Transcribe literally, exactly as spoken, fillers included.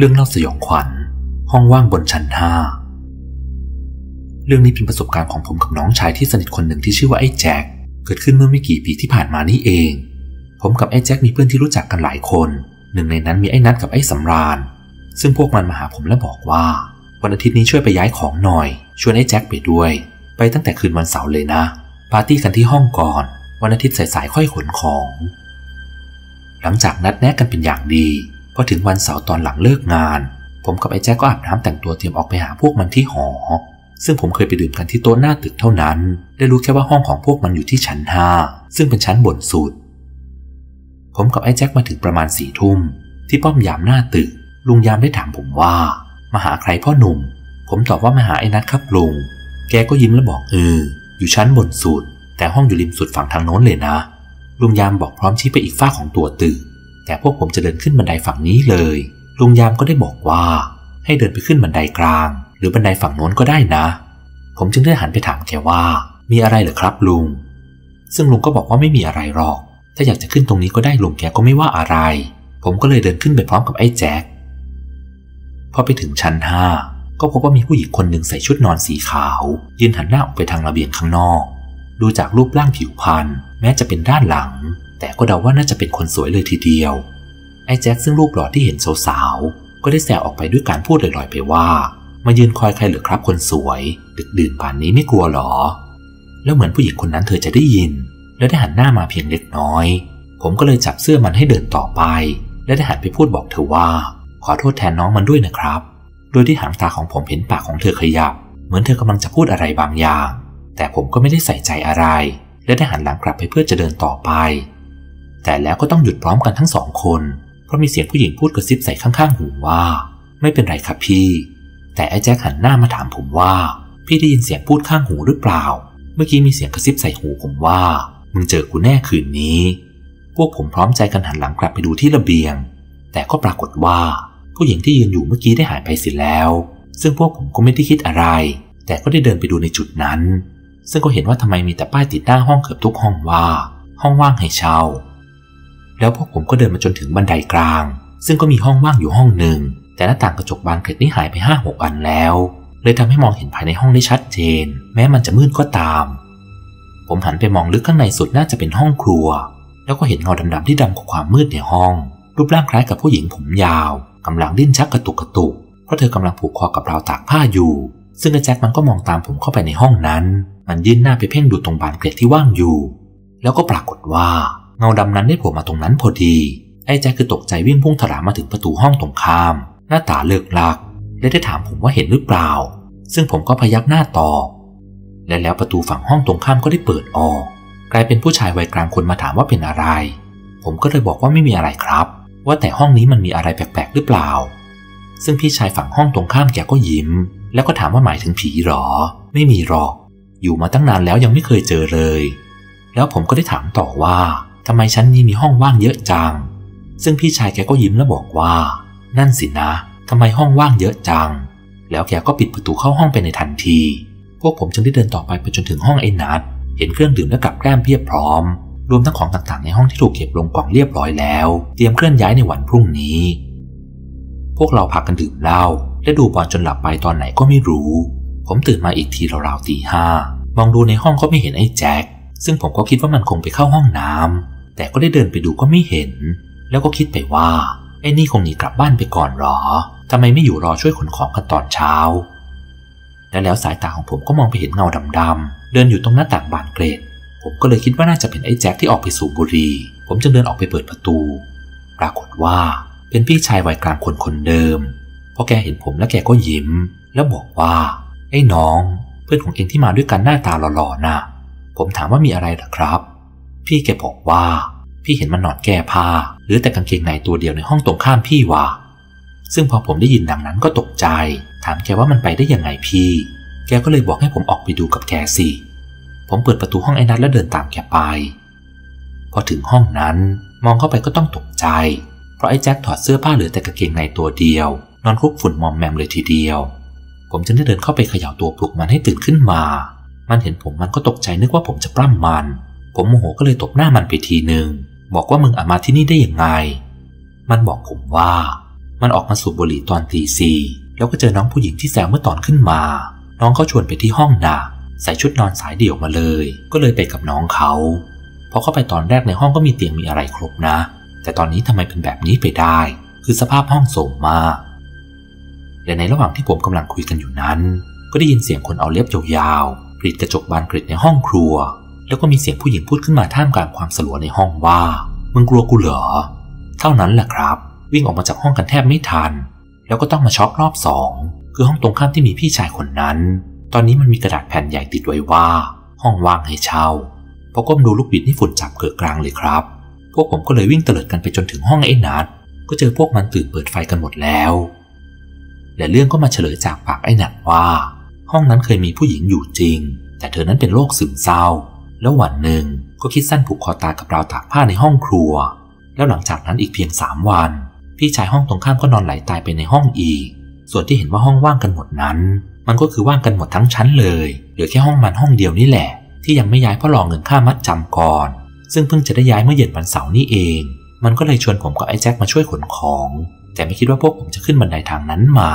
เรื่องเล่าสยองขวัญห้องว่างบนชั้นห้าเรื่องนี้เป็นประสบการณ์ของผมกับน้องชายที่สนิทคนหนึ่งที่ชื่อว่าไอ้แจ็คเกิดขึ้นเมื่อไม่กี่ปีที่ผ่านมานี่เองผมกับไอ้แจ็คมีเพื่อนที่รู้จักกันหลายคนหนึ่งในนั้นมีไอ้นัทกับไอ้สำราญซึ่งพวกมันมาหาผมและบอกว่าวันอาทิตย์นี้ช่วยไปย้ายของหน่อยชวนไอ้แจ็คไปด้วยไปตั้งแต่คืนวันเสาร์เลยนะปาร์ตี้กันที่ห้องก่อนวันอาทิตย์สายๆค่อยขนของหลังจากนัดแนะกันเป็นอย่างดีพอถึงวันเสาร์ตอนหลังเลิกงานผมกับไอ้แจ็คก็อาบน้ำแต่งตัวเตรียมออกไปหาพวกมันที่หอซึ่งผมเคยไปดื่มกันที่โต๊ะหน้าตึกเท่านั้นได้รู้แค่ว่าห้องของพวกมันอยู่ที่ชั้นห้าซึ่งเป็นชั้นบนสุดผมกับไอ้แจ็คมาถึงประมาณสี่ทุ่มที่ป้อมยามหน้าตึกลุงยามได้ถามผมว่ามาหาใครพ่อหนุ่มผมตอบว่ามาหาไอ้นัทครับลุงแกก็ยิ้มและบอกเอออยู่ชั้นบนสุดแต่ห้องอยู่ริมสุดฝั่งทางโน้นเลยนะลุงยามบอกพร้อมชี้ไปอีกฝ้าของตัวตึกแต่พวกผมจะเดินขึ้นบันไดฝั่งนี้เลยลุงยามก็ได้บอกว่าให้เดินไปขึ้นบันไดกลางหรือบันไดฝั่งโน้นก็ได้นะผมจึงได้หันไปถามแกว่ามีอะไรเหรอครับลุงซึ่งลุงก็บอกว่าไม่มีอะไรหรอกถ้าอยากจะขึ้นตรงนี้ก็ได้ลุงแกก็ไม่ว่าอะไรผมก็เลยเดินขึ้นไปพร้อมกับไอ้แจ็คพอไปถึงชั้นห้าก็พบว่ามีผู้หญิงคนหนึ่งใส่ชุดนอนสีขาวยืนหันหน้าออกไปทางระเบียงข้างนอกดูจากรูปร่างผิวพรรณแม้จะเป็นด้านหลังแต่ก็เดาว่าน่าจะเป็นคนสวยเลยทีเดียวไอ้แจ็คซึ่งรูปหล่อที่เห็นสาวๆก็ได้แซวออกไปด้วยการพูดลอยๆไปว่ามายืนคอยใครเหรอครับคนสวยดึกดื่นป่านนี้ไม่กลัวหรอแล้วเหมือนผู้หญิงคนนั้นเธอจะได้ยินและได้หันหน้ามาเพียงเล็กน้อยผมก็เลยจับเสื้อมันให้เดินต่อไปและได้หันไปพูดบอกเธอว่าขอโทษแทนน้องมันด้วยนะครับโดยที่หางตาของผมเห็นปากของเธอขยับเหมือนเธอกำลังจะพูดอะไรบางอย่างแต่ผมก็ไม่ได้ใส่ใจอะไรและได้หันหลังกลับไปเพื่อจะเดินต่อไปแต่แล้วก็ต้องหยุดพร้อมกันทั้งสองคนเพราะมีเสียงผู้หญิงพูดกระซิบใส่ข้างๆหูว่าไม่เป็นไรครับพี่แต่ไอ้แจ็คหันหน้ามาถามผมว่าพี่ได้ยินเสียงพูดข้างหูหรือเปล่าเมื่อกี้มีเสียงกระซิบใส่หูผมว่ามึงเจอกูแน่คืนนี้พวกผมพร้อมใจกันหันหลังกลับไปดูที่ระเบียงแต่ก็ปรากฏว่าผู้หญิงที่ยืนอยู่เมื่อกี้ได้หายไปเสียแล้วซึ่งพวกผมก็ไม่ได้คิดอะไรแต่ก็ได้เดินไปดูในจุดนั้นซึ่งก็เห็นว่าทำไมมีแต่ป้ายติดหน้าห้องเกือบทุกห้องว่าห้องว่างให้เช่าแล้วพวกผมก็เดินมาจนถึงบันไดกลางซึ่งก็มีห้องว่างอยู่ห้องหนึ่งแต่หน้าต่างกระจกบานเกล็ดนี้หายไปห้าหกอันแล้วเลยทำให้มองเห็นภายในห้องได้ชัดเจนแม้มันจะมืดก็ตามผมหันไปมองลึกข้างในสุดน่าจะเป็นห้องครัวแล้วก็เห็นเงาดำๆที่ดำกว่าความมืดในห้องรูปร่างคล้ายกับผู้หญิงผมยาวกำลังดิ้นชักกระตุกกระตุกเพราะเธอกำลังผูกคอกับราวตากผ้าอยู่ซึ่งไอ้แจ็คมันก็มองตามผมเข้าไปในห้องนั้นมันยื่นหน้าไปเพ่งดูตรงบานเกล็ดที่ว่างอยู่แล้วก็ปรากฏว่าเงาดำนั้นได้โผล่มาตรงนั้นพอดีไอ้แจ็คคือตกใจวิ่งพุ่งถลามาถึงประตูห้องตรงข้ามหน้าตาเลิกลักและได้ถามผมว่าเห็นหรือเปล่าซึ่งผมก็พยักหน้าตอบและแล้วประตูฝั่งห้องตรงข้ามก็ได้เปิดออกกลายเป็นผู้ชายวัยกลางคนมาถามว่าเป็นอะไรผมก็เลยบอกว่าไม่มีอะไรครับว่าแต่ห้องนี้มันมีอะไรแปลกๆหรือเปล่าซึ่งพี่ชายฝั่งห้องตรงข้ามแกก็ยิ้มแล้วก็ถามว่าหมายถึงผีหรอไม่มีหรอกอยู่มาตั้งนานแล้วยังไม่เคยเจอเลยแล้วผมก็ได้ถามต่อว่าทำไมชั้นนี้มีห้องว่างเยอะจังซึ่งพี่ชายแกก็ยิ้มและบอกว่านั่นสินะทำไมห้องว่างเยอะจังแล้วแกก็ปิดประตูเข้าห้องไปในทันทีพวกผมจึงได้เดินต่อไปไปจนถึงห้องไอ้นัทเห็นเครื่องดื่มและกับแกล้มเพียบพร้อมรวมทั้งของต่างๆในห้องที่ถูกเก็บลงกล่องเรียบร้อยแล้วเตรียมเคลื่อนย้ายในวันพรุ่งนี้พวกเราพากันดื่มเหล้าและดูบอลจนหลับไปตอนไหนก็ไม่รู้ผมตื่นมาอีกทีราวๆตีห้ามองดูในห้องก็ไม่เห็นไอ้แจ็คซึ่งผมก็คิดว่ามันคงไปเข้าห้องน้ำแต่ก็ได้เดินไปดูก็ไม่เห็นแล้วก็คิดไปว่าไอ้นี่คงหนีกลับบ้านไปก่อนหรอทำไมไม่อยู่รอช่วยขนของกันตอนเช้าและแล้วสายตาของผมก็มองไปเห็นเงาดำๆเดินอยู่ตรงหน้าต่างบานเกล็ดผมก็เลยคิดว่าน่าจะเป็นไอ้แจ็คที่ออกไปสูบบุหรี่ผมจึงเดินออกไปเปิดประตูปรากฏว่าเป็นพี่ชายวัยกลางคนคนเดิมพอแกเห็นผมแล้วแกก็ยิ้มแล้วบอกว่าไอ้น้องเพื่อนของเองที่มาด้วยกันหน้าตาหล่อๆน่ะผมถามว่ามีอะไรเหรอครับพี่แกบอกว่าพี่เห็นมันนอนแก้ผ้าหรือแต่กางเกงในตัวเดียวในห้องตรงข้ามพี่ว่ะซึ่งพอผมได้ยินดังนั้นก็ตกใจถามแกว่ามันไปได้ยังไงพี่แกก็เลยบอกให้ผมออกไปดูกับแกสิผมเปิดประตูห้องไอ้นัทแล้วเดินตามแกไปพอถึงห้องนั้นมองเข้าไปก็ต้องตกใจเพราะไอ้แจ็คถอดเสื้อผ้าเหลือแต่กางเกงในตัวเดียวนอนคลุกฝุ่นมอมแมมเลยทีเดียวผมจึงได้เดินเข้าไปเขย่าตัวปลุกมันให้ตื่นขึ้นมามันเห็นผมมันก็ตกใจนึกว่าผมจะปล้ำมันผมโมโหก็เลยตบหน้ามันไปทีหนึ่งบอกว่ามึงอามาที่นี่ได้ยังไงมันบอกผมว่า มันออกมาสูบบุหรี่ตอนตีสี่แล้วก็เจอน้องผู้หญิงที่แซวเมื่อตอนขึ้นมาน้องเขาชวนไปที่ห้องนะใส่ชุดนอนสายเดี่ยวมาเลยก็เลยไปกับน้องเขาพอเข้าไปตอนแรกในห้องก็มีเตียงมีอะไรครบนะแต่ตอนนี้ทำไมเป็นแบบนี้ไปได้คือสภาพห้องโสมมากและในระหว่างที่ผมกำลังคุยกันอยู่นั้นก็ได้ยินเสียงคนเอาเล็บยาวๆกรีดกระจกบานเกล็ดในห้องครัวแล้วก็มีเสียงผู้หญิงพูดขึ้นมาท่ามกลางความสลัวในห้องว่ามึงกลัวกูเหรอเท่านั้นแหละครับวิ่งออกมาจากห้องกันแทบไม่ทันแล้วก็ต้องมาช็อกรอบสองคือห้องตรงข้ามที่มีพี่ชายคนนั้นตอนนี้มันมีกระดาษแผ่นใหญ่ติดไว้ว่าห้องว่างให้เช่าพอก้มดูลูกบิดนี่ฝุ่นจับเกลือกลางเลยครับพวกผมก็เลยวิ่งเตลิดกันไปจนถึงห้องไอ้นัทก็เจอพวกมันตื่นเปิดไฟกันหมดแล้วและเรื่องก็มาเฉลยจากปากไอ้นัทว่าห้องนั้นเคยมีผู้หญิงอยู่จริงแต่เธอนั้นเป็นโรคซึมเศร้าแล้ววันหนึ่งก็คิดสั้นผูกคอตายกับราวตากผ้าในห้องครัวแล้วหลังจากนั้นอีกเพียงสามวันพี่ชายห้องตรงข้ามก็นอนไหลตายไปในห้องอีกส่วนที่เห็นว่าห้องว่างกันหมดนั้นมันก็คือว่างกันหมดทั้งชั้นเลยเหลือแค่ห้องมันห้องเดียวนี่แหละที่ยังไม่ย้ายเพราะรอเงินค่ามัดจำก่อนซึ่งเพิ่งจะได้ย้ายเมื่อเย็นวันเสาร์นี่เองมันก็เลยชวนผมกับไอ้แจ็คมาช่วยขนของแต่ไม่คิดว่าพวกผมจะขึ้นบันไดทางนั้นมา